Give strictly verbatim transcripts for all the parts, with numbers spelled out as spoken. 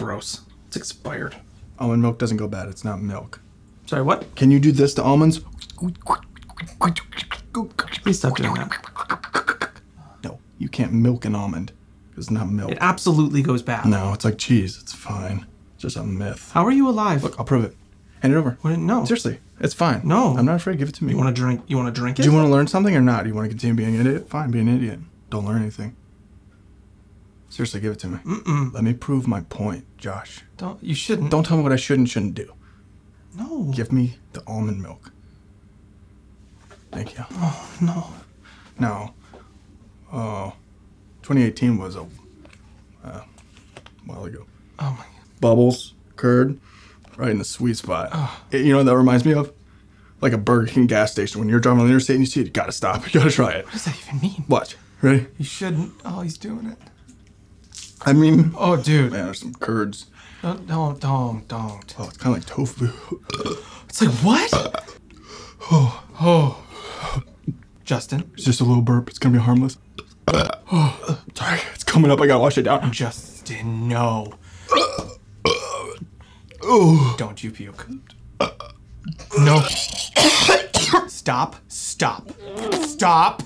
gross. It's expired. Almond milk doesn't go bad. It's not milk. Sorry, what? Can you do this to almonds? Please stop doing that. No, you can't milk an almond. It's not milk. It absolutely goes bad. No, it's like cheese. It's fine. It's just a myth. How are you alive? Look, I'll prove it. Hand it over. What? No. Seriously, it's fine. No. I'm not afraid. Give it to me. You want to drink? You want to drink it? Do you want to learn something or not? Do you want to continue being an idiot? Fine, be an idiot. Don't learn anything. Seriously, give it to me. Mm-mm. Let me prove my point, Josh. Don't. You shouldn't. Don't tell me what I should and shouldn't do. No. Give me the almond milk. Thank you. Oh, no. No. Oh. twenty eighteen was a uh, while ago. Oh, my God. Bubbles, curd, right in the sweet spot. Oh. It, you know what that reminds me of? Like a Burger King gas station. When you're driving on the interstate and you see it, you gotta stop. You gotta try it. What does that even mean? Watch. Ready? You shouldn't. Oh, he's doing it. I mean... Oh, dude. Man, there's some curds. No, don't, don't, don't. Oh, it's kind of like tofu. It's like, what? Oh. Oh. Justin? It's just a little burp. It's gonna be harmless. Oh, sorry, it's coming up. I gotta wash it down. Justin, no. Oh. Don't you puke. No. Stop. Stop. Stop. Stop.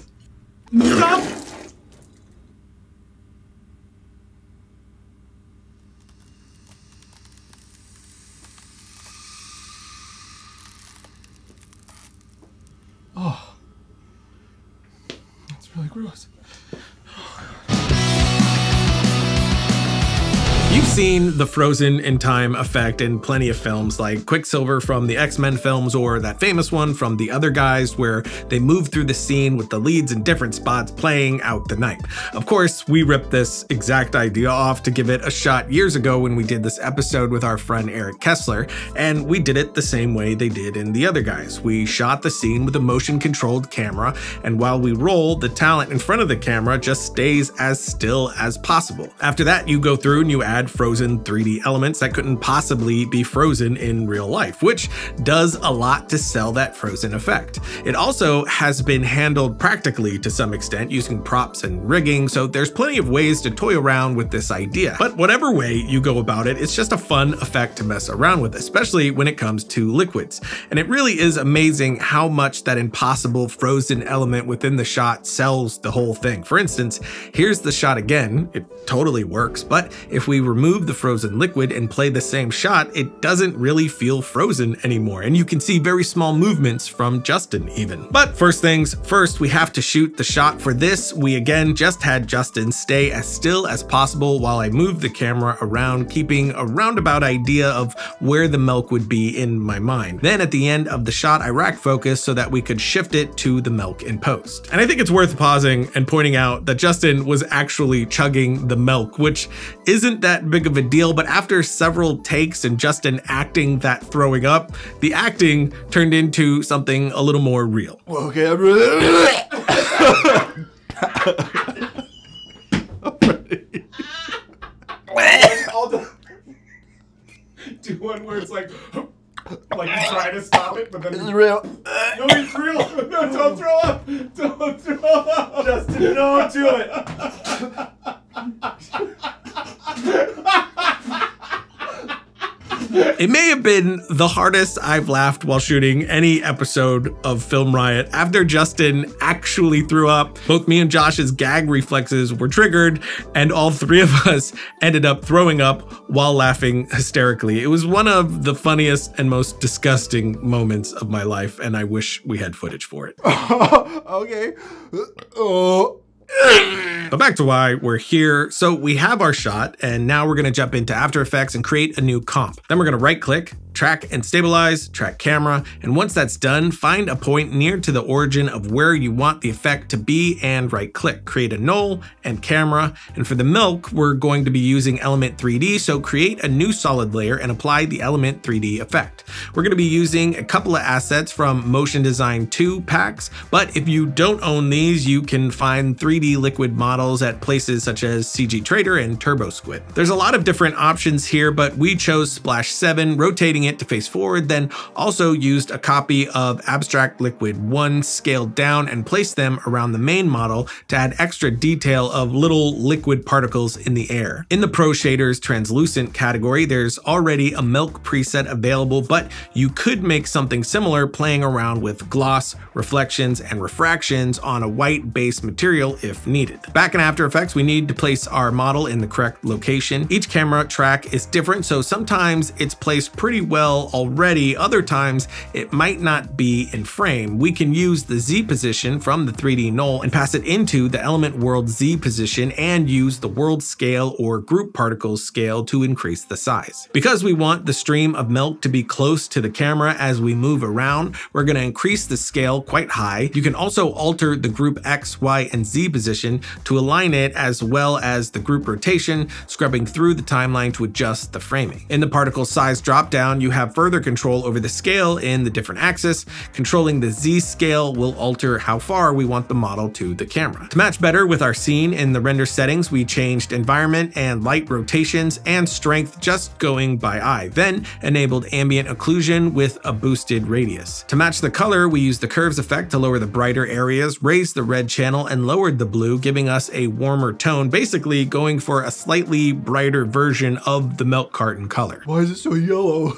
Oh. That's really gross. You've seen the frozen in time effect in plenty of films, like Quicksilver from the X-Men films, or that famous one from The Other Guys, where they move through the scene with the leads in different spots playing out the night. Of course, we ripped this exact idea off to give it a shot years ago when we did this episode with our friend Eric Kessler, and we did it the same way they did in The Other Guys. We shot the scene with a motion-controlled camera, and while we roll, the talent in front of the camera just stays as still as possible. After that, you go through and you add frozen three D elements that couldn't possibly be frozen in real life, which does a lot to sell that frozen effect. It also has been handled practically to some extent using props and rigging, so there's plenty of ways to toy around with this idea. But whatever way you go about it, it's just a fun effect to mess around with, especially when it comes to liquids. And it really is amazing how much that impossible frozen element within the shot sells the whole thing. For instance, here's the shot again. It totally works, but if we remove the frozen liquid and play the same shot, it doesn't really feel frozen anymore, and you can see very small movements from Justin even. But first things first, we have to shoot the shot. For this, we again just had Justin stay as still as possible while I moved the camera around, keeping a roundabout idea of where the milk would be in my mind. Then at the end of the shot, I rack focus so that we could shift it to the milk in post. And I think it's worth pausing and pointing out that Justin was actually chugging the milk, which isn't that big of a deal, but after several takes and Justin acting that throwing up, the acting turned into something a little more real. Okay, I'm ready. I'm ready. All the, do one where it's like, like you try to stop it, but then it's real. No, it's real. No, don't throw up. Don't throw up. Justin, don't do it. It may have been the hardest I've laughed while shooting any episode of Film Riot. After Justin actually threw up, both me and Josh's gag reflexes were triggered, and all three of us ended up throwing up while laughing hysterically. It was one of the funniest and most disgusting moments of my life, and I wish we had footage for it. Okay. Oh. But back to why we're here. So we have our shot, and now we're gonna jump into After Effects and create a new comp. Then we're gonna right click, track and stabilize, track camera. And once that's done, find a point near to the origin of where you want the effect to be and right click, create a null and camera. And for the milk, we're going to be using Element three D. So create a new solid layer and apply the Element three D effect. We're gonna be using a couple of assets from Motion Design two packs, but if you don't own these, you can find three D liquid models at places such as C G Trader and TurboSquid. There's a lot of different options here, but we chose Splash seven, rotating moving it to face forward, then also used a copy of Abstract Liquid one scaled down and placed them around the main model to add extra detail of little liquid particles in the air. In the Pro Shaders translucent category, there's already a milk preset available, but you could make something similar playing around with gloss, reflections, and refractions on a white base material if needed. Back in After Effects, we need to place our model in the correct location. Each camera track is different, so sometimes it's placed pretty well already, other times it might not be in frame. We can use the Z position from the three D null and pass it into the element world Z position and use the world scale or group particles scale to increase the size. Because we want the stream of milk to be close to the camera as we move around, we're going to increase the scale quite high. You can also alter the group X, Y, and Z position to align it as well as the group rotation, scrubbing through the timeline to adjust the framing. In the particle size dropdown, you have further control over the scale in the different axis. Controlling the Z scale will alter how far we want the model to the camera. To match better with our scene in the render settings, we changed environment and light rotations and strength just going by eye, then enabled ambient occlusion with a boosted radius. To match the color, we used the curves effect to lower the brighter areas, raised the red channel, and lowered the blue, giving us a warmer tone, basically going for a slightly brighter version of the milk carton color. Why is it so yellow?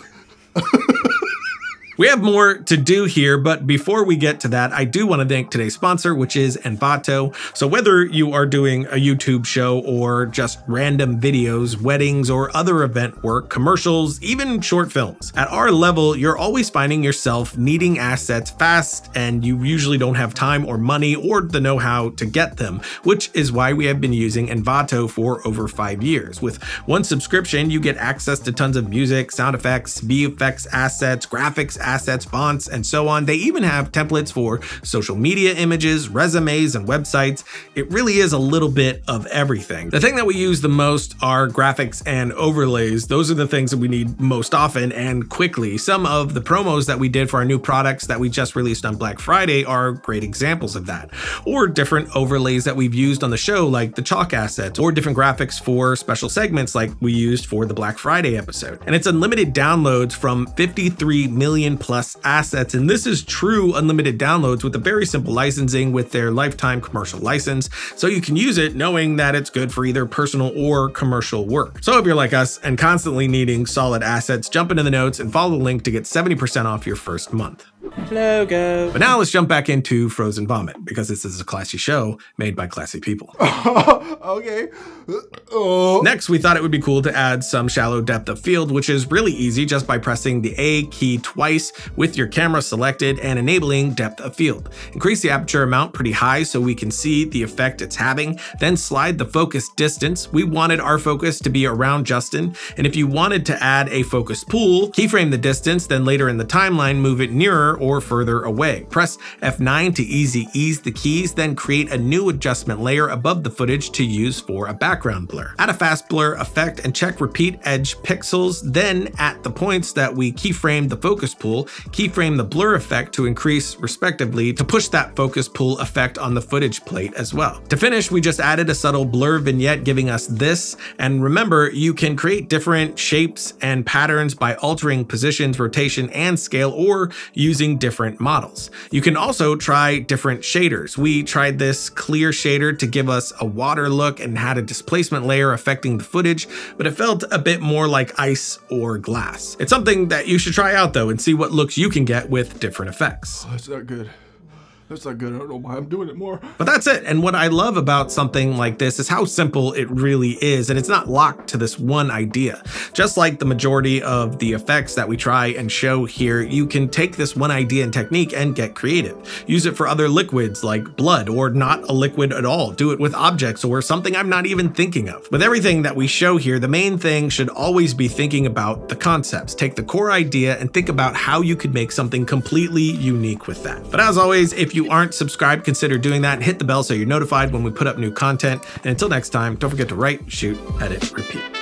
We have more to do here, but before we get to that, I do want to thank today's sponsor, which is Envato. So whether you are doing a YouTube show or just random videos, weddings or other event work, commercials, even short films, at our level, you're always finding yourself needing assets fast and you usually don't have time or money or the know-how to get them, which is why we have been using Envato for over five years. With one subscription, you get access to tons of music, sound effects, V F X assets, graphics, assets, fonts, and so on. They even have templates for social media images, resumes, and websites. It really is a little bit of everything. The thing that we use the most are graphics and overlays. Those are the things that we need most often and quickly. Some of the promos that we did for our new products that we just released on Black Friday are great examples of that, or different overlays that we've used on the show like the chalk assets, or different graphics for special segments like we used for the Black Friday episode. And it's unlimited downloads from fifty-three million plus assets, and this is true unlimited downloads with a very simple licensing with their lifetime commercial license, so you can use it knowing that it's good for either personal or commercial work. So if you're like us and constantly needing solid assets, jump into the notes and follow the link to get seventy percent off your first month. Logo. But now let's jump back into Frozen Vomit, because this is a classy show made by classy people. Okay. Oh. Next, we thought it would be cool to add some shallow depth of field, which is really easy just by pressing the A key twice with your camera selected and enabling depth of field. Increase the aperture amount pretty high so we can see the effect it's having, then slide the focus distance. We wanted our focus to be around Justin, and if you wanted to add a focus pool, keyframe the distance, then later in the timeline, move it nearer or further away. Press F nine to easy ease the keys, then create a new adjustment layer above the footage to use for a background blur. Add a fast blur effect and check repeat edge pixels, then at the points that we keyframed the focus pool, keyframe the blur effect to increase respectively to push that focus pool effect on the footage plate as well. To finish, we just added a subtle blur vignette giving us this, and remember, you can create different shapes and patterns by altering positions, rotation, and scale, or using different models. You can also try different shaders. We tried this clear shader to give us a water look and had a displacement layer affecting the footage, but it felt a bit more like ice or glass. It's something that you should try out though and see what looks you can get with different effects. Oh, that's not good. That's not good, I don't know why I'm doing it more. But that's it, and what I love about something like this is how simple it really is, and it's not locked to this one idea. Just like the majority of the effects that we try and show here, you can take this one idea and technique and get creative. Use it for other liquids like blood, or not a liquid at all. Do it with objects or something I'm not even thinking of. With everything that we show here, the main thing should always be thinking about the concepts. Take the core idea and think about how you could make something completely unique with that. But as always, if you aren't subscribed, consider doing that. Hit the bell so you're notified when we put up new content. And until next time, don't forget to write, shoot, edit, repeat.